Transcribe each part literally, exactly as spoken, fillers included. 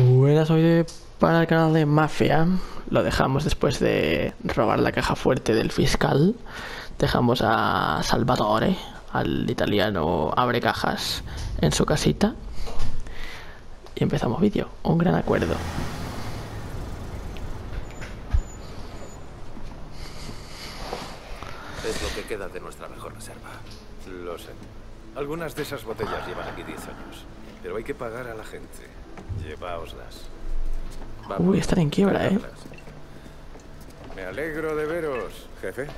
Buenas, hoy para el canal de Mafia. Lo dejamos después de robar la caja fuerte del fiscal. Dejamos a Salvatore, al italiano abre cajas, en su casita. Y empezamos vídeo. Un gran acuerdo. Es lo que queda de nuestra mejor reserva. Lo sé. Algunas de esas botellas llevan aquí diez años. Pero hay que pagar a la gente. Llevaoslas. Vamos. Uy, están en quiebra, eh. Me alegro de veros, jefe.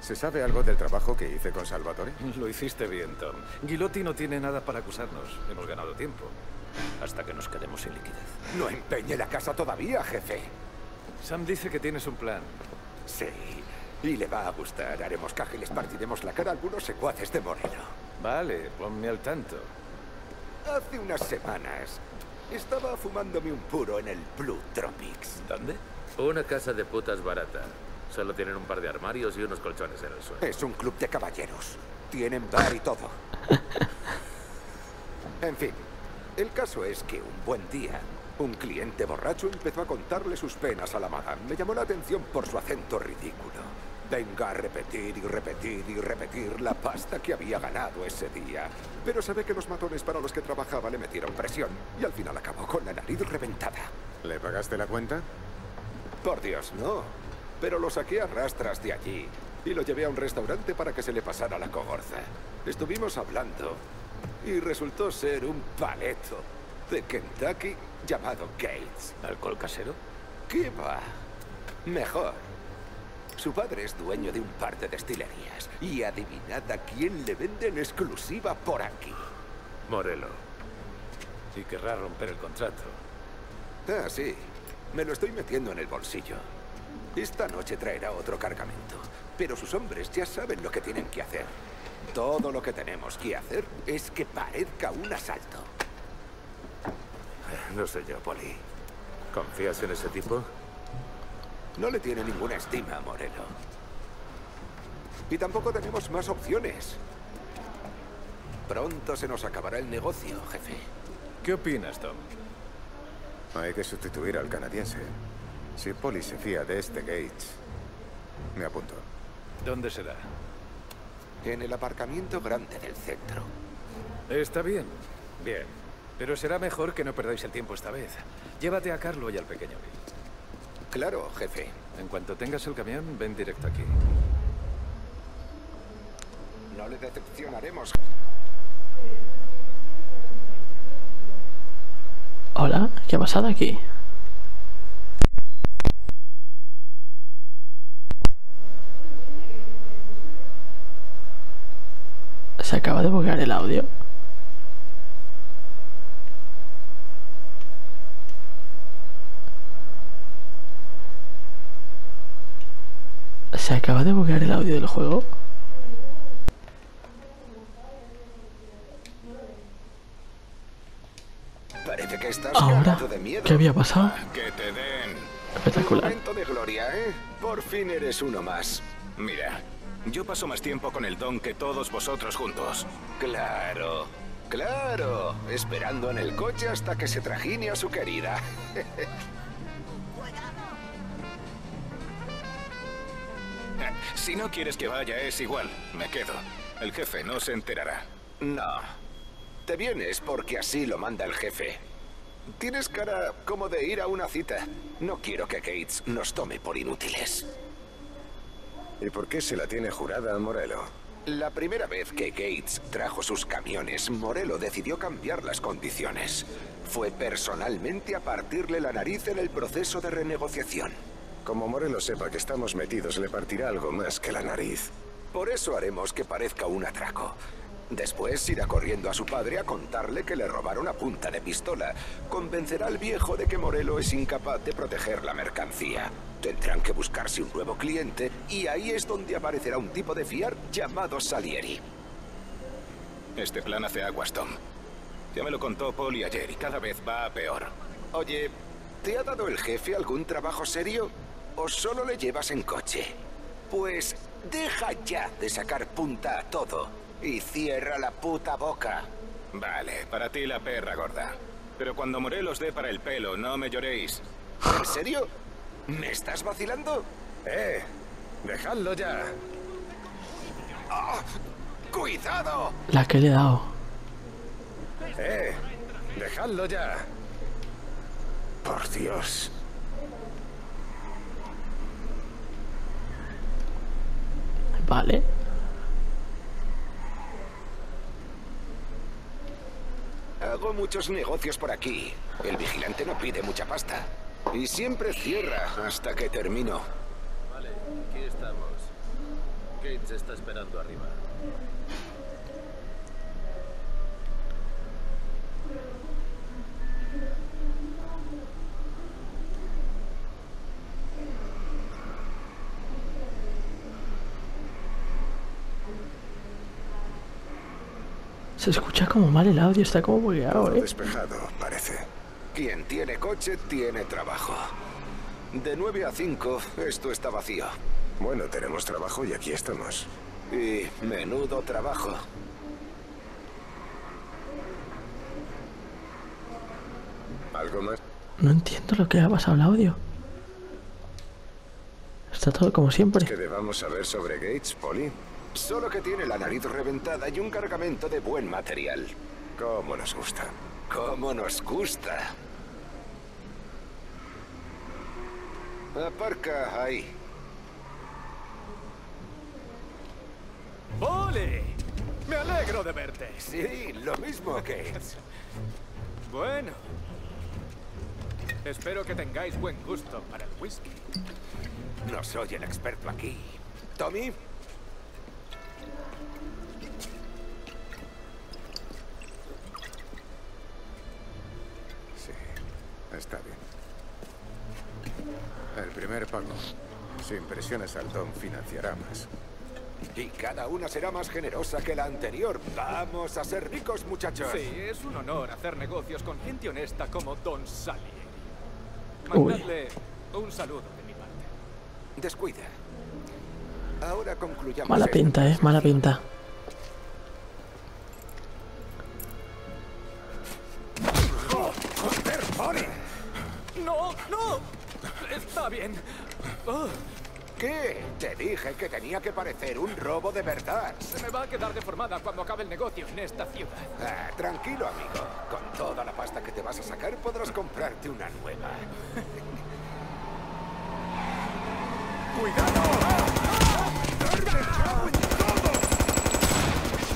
¿Se sabe algo del trabajo que hice con Salvatore? Lo hiciste bien, Tom. Guilotti no tiene nada para acusarnos. Hemos ganado tiempo. Hasta que nos quedemos sin liquidez. No empeñe la casa todavía, jefe. Sam dice que tienes un plan. Sí, y le va a gustar. Haremos caja y les partiremos la cara a algunos secuaces de Morello. Vale, ponme al tanto. Hace unas semanas estaba fumándome un puro en el Blue Tropics. ¿Dónde? Una casa de putas barata. Solo tienen un par de armarios y unos colchones en el suelo. Es un club de caballeros. Tienen bar y todo. En fin, el caso es que un buen día, un cliente borracho empezó a contarle sus penas a la madame. Me llamó la atención por su acento ridículo. Venga a repetir y repetir y repetir la pasta que había ganado ese día. Pero se ve que los matones para los que trabajaba le metieron presión y al final acabó con la nariz reventada. ¿Le pagaste la cuenta? Por Dios, no. Pero lo saqué a rastras de allí y lo llevé a un restaurante para que se le pasara la cogorza. Estuvimos hablando y resultó ser un paleto de Kentucky llamado Gates. ¿Alcohol casero? ¿Qué va? Mejor. Su padre es dueño de un par de destilerías. Y adivinad a quién le venden exclusiva por aquí. Morelos. Y querrá romper el contrato. Ah, sí. Me lo estoy metiendo en el bolsillo. Esta noche traerá otro cargamento. Pero sus hombres ya saben lo que tienen que hacer. Todo lo que tenemos que hacer es que parezca un asalto. No sé yo, Paulie. ¿Confías en ese tipo? No le tiene ninguna estima a Morello. Y tampoco tenemos más opciones. Pronto se nos acabará el negocio, jefe. ¿Qué opinas, Tom? Hay que sustituir al canadiense. Si Paulie se fía de este Gates, me apunto. ¿Dónde será? En el aparcamiento grande del centro. Está bien. Bien. Pero será mejor que no perdáis el tiempo esta vez. Llévate a Carlo y al pequeño Bill. Claro, jefe. En cuanto tengas el camión, ven directo aquí. No le decepcionaremos. Hola, ¿qué ha pasado aquí? Se acaba de buguear el audio. ¿Se acaba de buguear el audio del juego? Parece que estás cagado de miedo. ¿Qué había pasado? Que te den. Espectacular. Momento de gloria, ¿eh? Por fin eres uno más. Mira, yo paso más tiempo con el don que todos vosotros juntos. Claro, claro. Esperando en el coche hasta que se trajine a su querida. Si no quieres que vaya, es igual. Me quedo. El jefe no se enterará. No. Te vienes porque así lo manda el jefe. Tienes cara como de ir a una cita. No quiero que Gates nos tome por inútiles. ¿Y por qué se la tiene jurada a Morello? La primera vez que Gates trajo sus camiones, Morello decidió cambiar las condiciones. Fue personalmente a partirle la nariz en el proceso de renegociación. Como Morello sepa que estamos metidos, le partirá algo más que la nariz. Por eso haremos que parezca un atraco. Después irá corriendo a su padre a contarle que le robaron a punta de pistola. Convencerá al viejo de que Morello es incapaz de proteger la mercancía. Tendrán que buscarse un nuevo cliente y ahí es donde aparecerá un tipo de fiar llamado Salieri. Este plan hace aguas, Tom. Ya me lo contó Paulie ayer y cada vez va a peor. Oye, ¿te ha dado el jefe algún trabajo serio? ¿O solo le llevas en coche? Pues deja ya de sacar punta a todo y cierra la puta boca. Vale, para ti la perra gorda. Pero cuando Morelos dé para el pelo, no me lloréis. ¿En serio? ¿Me estás vacilando? Eh, dejadlo ya. Oh, ¡cuidado! La que le he dado. Eh, dejadlo ya. Por Dios. Vale. Hago muchos negocios por aquí. El vigilante no pide mucha pasta. Y siempre cierra hasta que termino. Vale, aquí estamos. Gates está esperando arriba. Se escucha como mal el audio, está como bugueado, ¿eh? Despejado, parece. Quien tiene coche tiene trabajo. De nueve a cinco, esto está vacío. Bueno, tenemos trabajo y aquí estamos. Y menudo trabajo. ¿Algo más? No entiendo lo que ha pasado al audio. Está todo como siempre. ¿Qué debamos saber sobre Gates, Paulie? Solo que tiene la nariz reventada y un cargamento de buen material. Cómo nos gusta. Cómo nos gusta. Aparca ahí. ¡Ole! Me alegro de verte. Sí, lo mismo que... Bueno. Espero que tengáis buen gusto para el whisky. No soy el experto aquí. ¿Tommy? Está bien. El primer pago. Si impresionas al Tom, financiará más. Y cada una será más generosa que la anterior. Vamos a ser ricos, muchachos. Sí, es un honor hacer negocios con gente honesta como Don Salieri. Mandadle un saludo de mi parte. Descuida. Ahora concluyamos. Mala pinta, eh. Mala pinta. Bien. Oh. ¿Qué? Te dije que tenía que parecer un robo de verdad. Se me va a quedar deformada cuando acabe el negocio en esta ciudad. Ah, tranquilo, amigo. Con toda la pasta que te vas a sacar podrás comprarte una nueva. ¡Cuidado!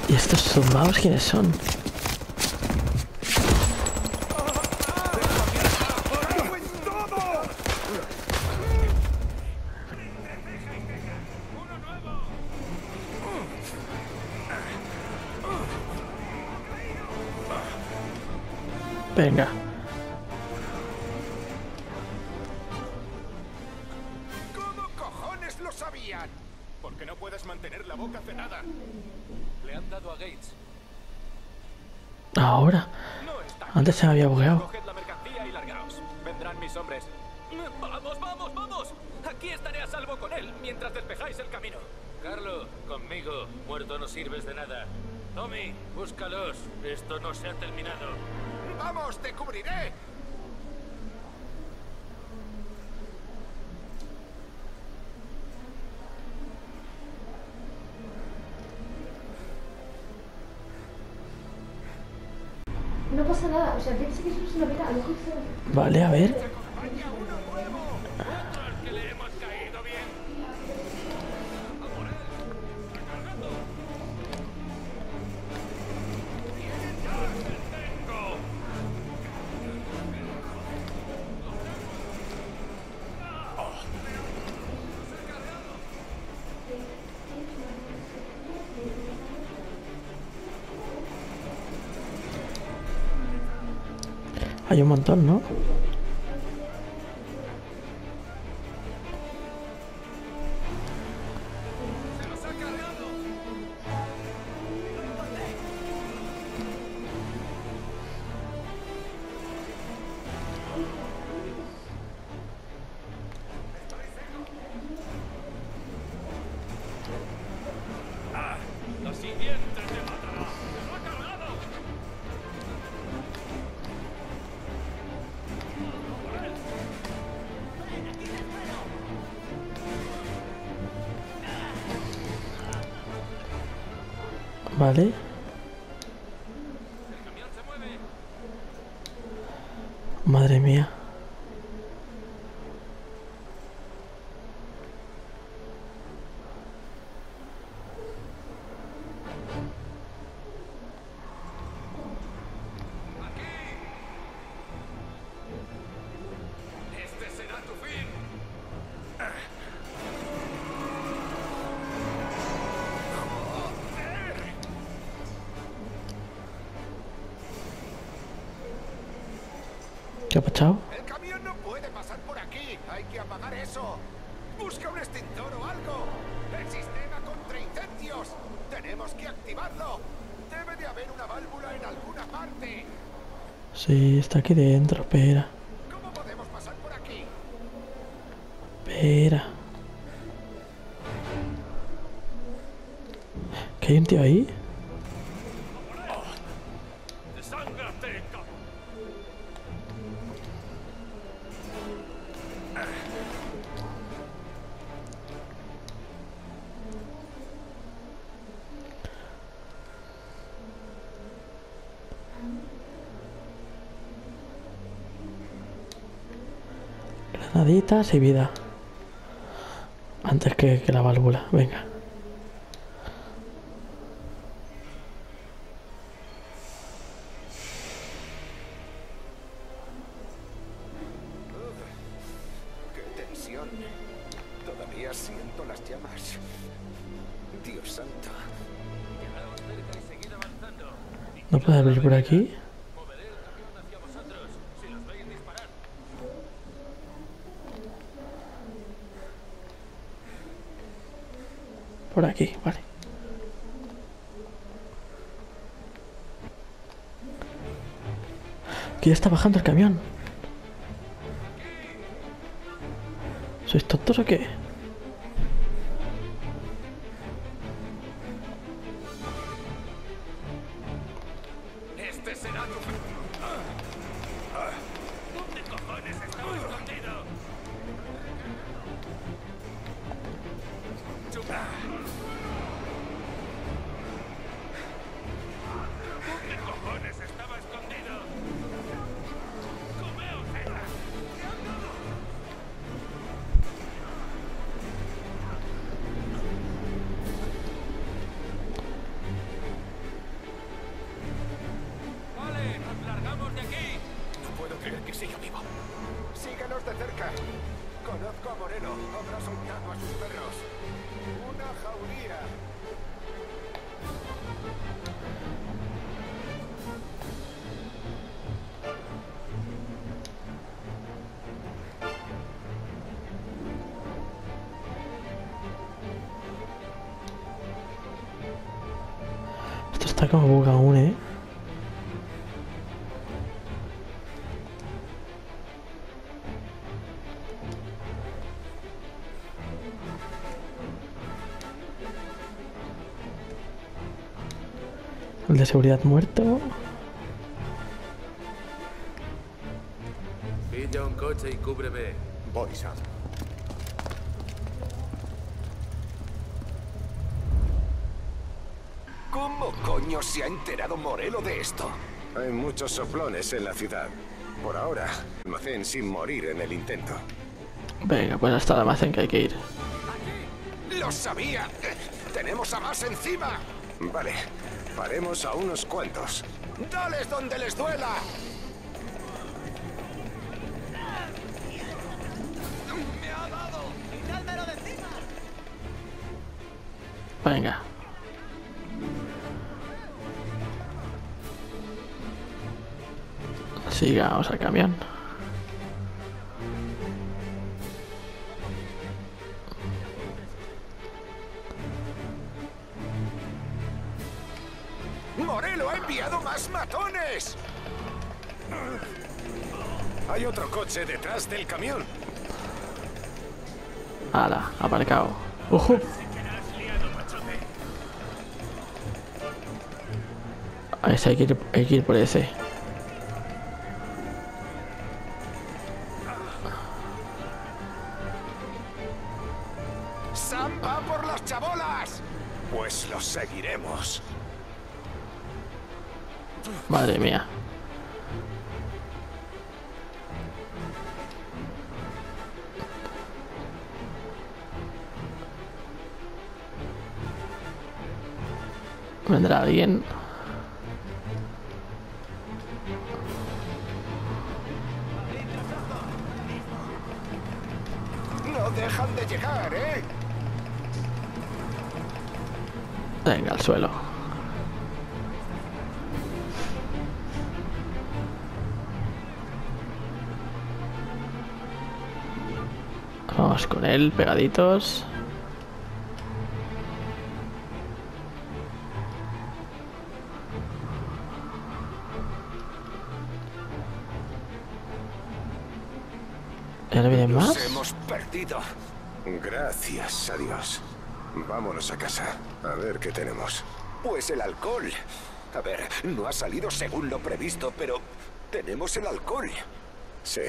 ¿Y estos zumbados quiénes son? Venga. ¿Cómo cojones lo sabían? Porque no puedes mantener la boca cerrada. Le han dado a Gates. Ahora. Antes se me había bugueado. Coged la mercancía y largaos. Vendrán mis hombres. Vamos, vamos, vamos. Aquí estaré a salvo con él mientras despejáis el camino. Carlo, conmigo. Muerto no sirves de nada. Tommy, búscalos. Esto no se ha terminado. ¡Vamos, te cubriré! No pasa nada, o sea, piensa que eso es una pena, a lo mejor se... Vale, a ver. Hay un montón, ¿no? Vale. Madre mía. ¿Qué ha pasado? El camión no puede pasar por aquí. Hay que apagar eso. Busca un extintor o algo. El sistema contra incendios. Tenemos que activarlo. Debe de haber una válvula en alguna parte. Sí, está aquí dentro. Espera. ¿Cómo podemos pasar por aquí? Espera. ¿Qué hay un tío ahí? Granaditas y vida. Antes que, que la válvula. Venga. Qué tensión. Todavía siento las llamas. Dios santo. ¿No puedo abrir por aquí? Por aquí, vale. Que ya está bajando el camión. ¿Sois tontos o qué? Este será tu... ¿Dónde cojones estamos escondidos? Conozco a Morello, habrá soltado a sus perros. Una jauría. Esto está como bug aún, ¿eh? El de seguridad muerto. Pilla un coche y cúbreme. Voy, Sam. ¿Cómo coño se ha enterado Morello de esto? Hay muchos soplones en la ciudad. Por ahora, almacén sin morir en el intento. Venga, pues hasta el almacén que hay que ir. Aquí. ¡Lo sabía! ¡Tenemos a más encima! Vale. Paremos a unos cuantos. ¡Dales donde les duela! ¡Me ha dado! ¡Quítálmelo de encima! Venga. Sigamos al camión. ¡Morello ha enviado más matones! Hay otro coche detrás del camión. ¡Hala! Aparcado. ¡Ojo! A ese hay que ir, hay que ir por ese. ¡Sam va por las chabolas! Pues los seguiremos. Madre mía. Vendrá bien. No dejan de llegar, ¿eh? Venga, al suelo. Vamos con él, pegaditos. Nos hemos perdido. Gracias a Dios. Vámonos a casa. A ver qué tenemos. Pues el alcohol. A ver, no ha salido según lo previsto, pero tenemos el alcohol. Sí.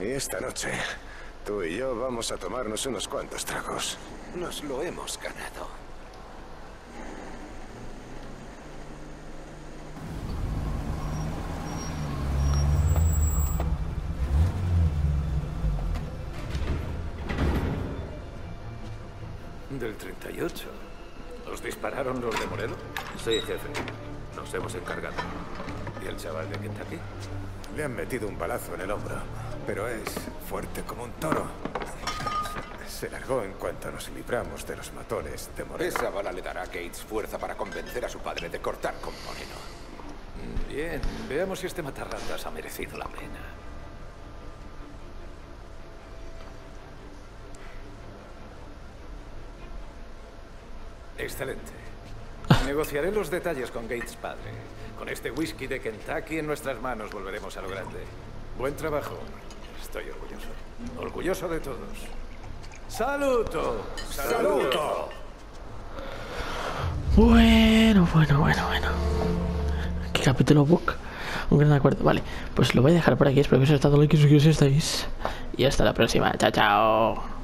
Y esta noche, tú y yo vamos a tomarnos unos cuantos tragos. Nos lo hemos ganado. Del treinta y ocho. ¿Os dispararon los de Morello? Sí, jefe. Nos hemos encargado. ¿Y el chaval de Kentucky? Le han metido un balazo en el hombro, pero es fuerte como un toro. Se largó en cuanto nos libramos de los matones de Morello. Esa bala le dará a Gates fuerza para convencer a su padre de cortar con Morello. Bien, veamos si este matarratas ha merecido la pena. Excelente. Negociaré los detalles con Gates padre. Con este whisky de Kentucky en nuestras manos volveremos a lo grande. Buen trabajo. Estoy orgulloso. Orgulloso de todos. ¡Saluto! ¡Saluto! Bueno, bueno, bueno, bueno. ¿Qué capítulo book? Un gran acuerdo. Vale, pues lo voy a dejar por aquí. Espero que os haya gustado. Like y suscribiros si estáis. Y hasta la próxima. Chao, chao.